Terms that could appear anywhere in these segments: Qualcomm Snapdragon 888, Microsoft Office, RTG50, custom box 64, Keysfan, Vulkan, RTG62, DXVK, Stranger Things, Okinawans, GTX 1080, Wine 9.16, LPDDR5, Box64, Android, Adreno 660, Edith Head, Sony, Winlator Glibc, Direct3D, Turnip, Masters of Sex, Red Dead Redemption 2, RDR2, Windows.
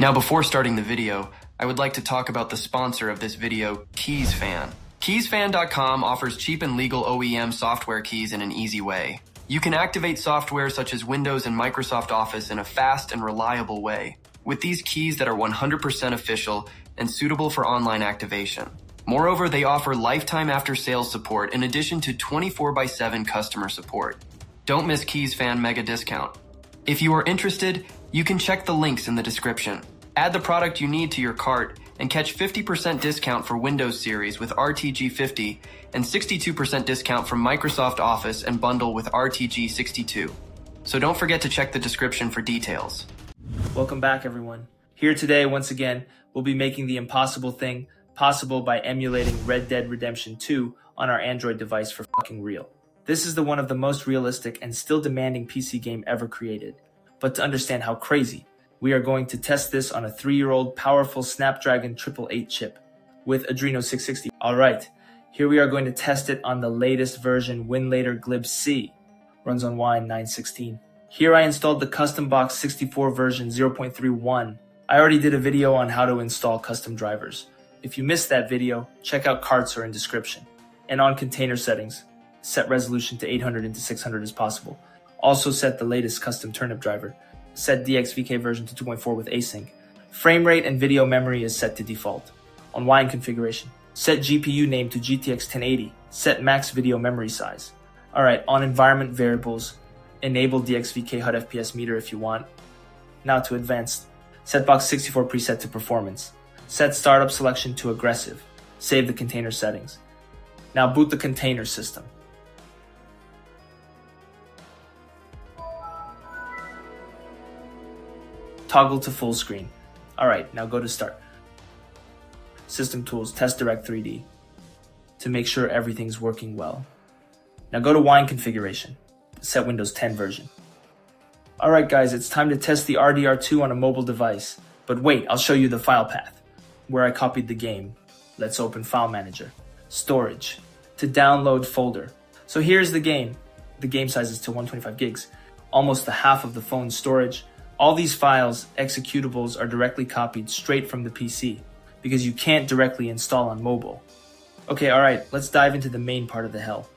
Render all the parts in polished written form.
Now, before starting the video, I would like to talk about the sponsor of this video, Keysfan. Keysfan.com offers cheap and legal OEM software keys in an easy way. You can activate software such as Windows and Microsoft Office in a fast and reliable way, with these keys that are 100% official and suitable for online activation. Moreover, they offer lifetime after-sales support in addition to 24/7 customer support. Don't miss Keysfan mega discount. If you are interested, you can check the links in the description. Add the product you need to your cart and catch 50% discount for Windows series with RTG50 and 62% discount for Microsoft Office and bundle with RTG62. So don't forget to check the description for details. Welcome back, everyone. Here today, once again, we'll be making the impossible thing possible by emulating Red Dead Redemption 2 on our Android device for fucking real. This is one of the most realistic and still demanding PC game ever created. But to understand how crazy, we are going to test this on a 3-year-old powerful Snapdragon 888 chip with Adreno 660. All right, here we are going to test it on the latest version, Winlator Glibc, runs on Wine 9.16. Here I installed the custom box 64 version 0.31. I already did a video on how to install custom drivers. If you missed that video, check out cards or in description. And on container settings, set resolution to 800x600 as possible. Also set the latest custom turnip driver. Set DXVK version to 2.4 with async. Frame rate and video memory is set to default. On Wine configuration, set GPU name to GTX 1080. Set max video memory size. All right, on environment variables, enable DXVK HUD FPS meter if you want. Now to advanced. Set box 64 preset to performance. Set startup selection to aggressive. Save the container settings. Now boot the container system. Toggle to full screen. All right, now go to start. System tools, test direct 3D to make sure everything's working well. Now go to Wine configuration, set Windows 10 version. All right guys, it's time to test the RDR2 on a mobile device, but wait, I'll show you the file path where I copied the game. Let's open file manager, storage, to download folder. So here's the game. The game size is to 125 gigs, almost the half of the phone's storage. All these files, executables, are directly copied straight from the PC because you can't directly install on mobile. Okay, all right, let's dive into the main part of the hell.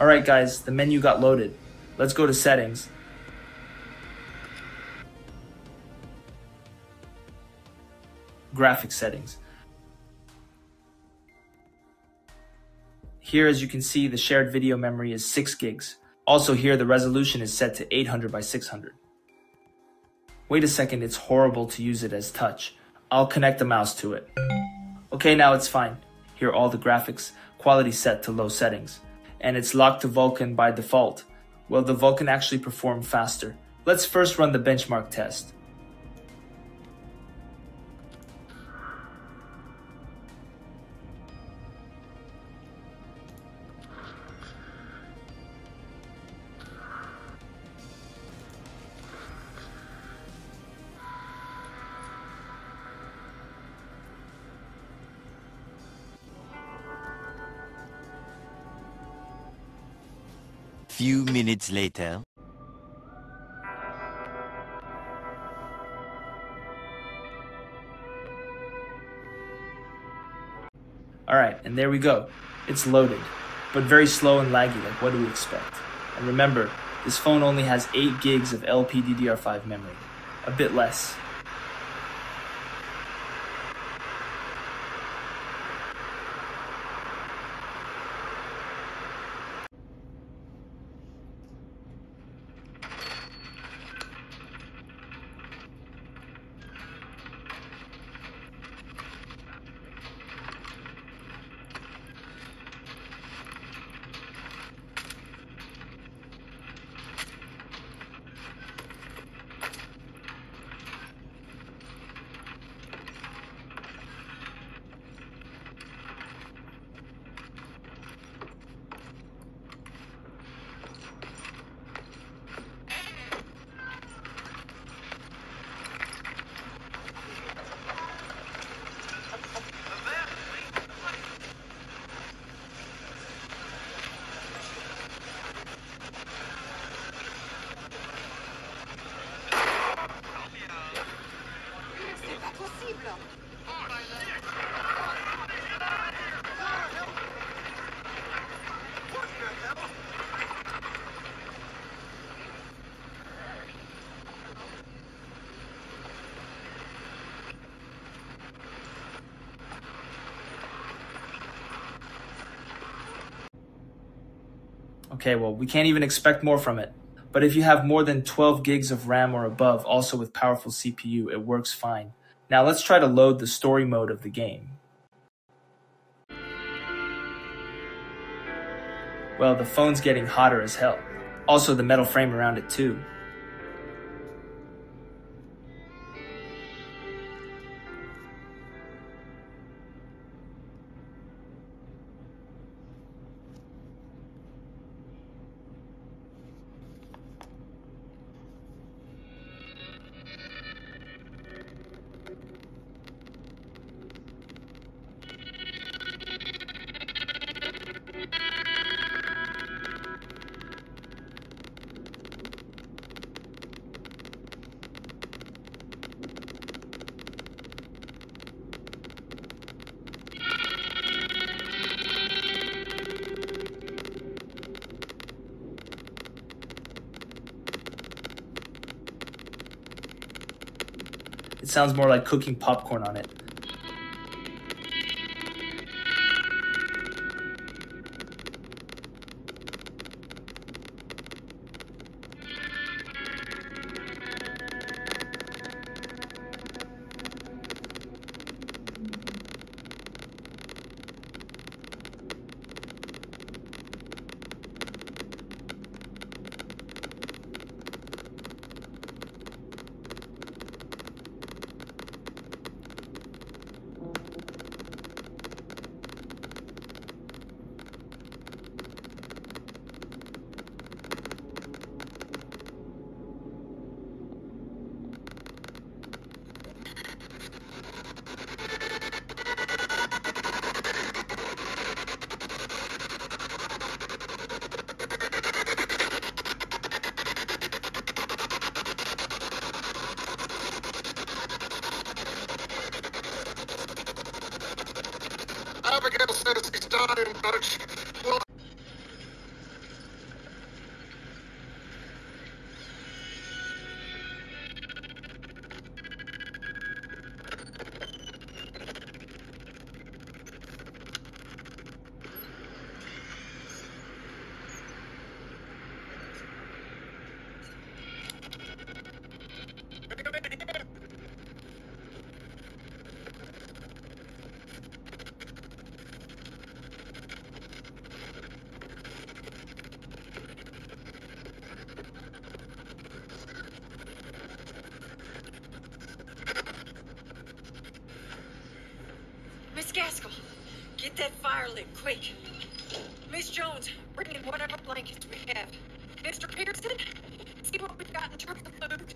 All right guys, the menu got loaded. Let's go to settings. Graphics settings. Here, as you can see, the shared video memory is 6 gigs. Also here, the resolution is set to 800x600. Wait a second, it's horrible to use it as touch. I'll connect the mouse to it. Okay, now it's fine. Here are all the graphics, quality set to low settings. And it's locked to Vulkan by default. Well, the Vulkan actually performed faster. Let's first run the benchmark test. Few minutes later. All right, and there we go. It's loaded, but very slow and laggy, like what do we expect? And remember, this phone only has 8 gigs of LPDDR5 memory, a bit less. Okay, well, we can't even expect more from it. But if you have more than 12 gigs of RAM or above, also with powerful CPU, it works fine. Now let's try to load the story mode of the game. Well, the phone's getting hotter as hell. Also the metal frame around it too. It sounds more like cooking popcorn on it. Gaskell, get that fire lit quick. Miss Jones, bring in whatever blankets we have. Mr. Peterson, see what we've got in terms of food.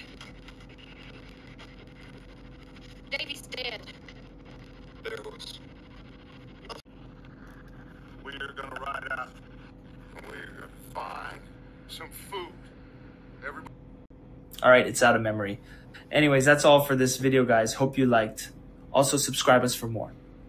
Davy's dead. There was. We're gonna ride out. We're gonna find some food. Everybody. All right, it's out of memory. Anyways, that's all for this video, guys. Hope you liked. Also, subscribe us for more.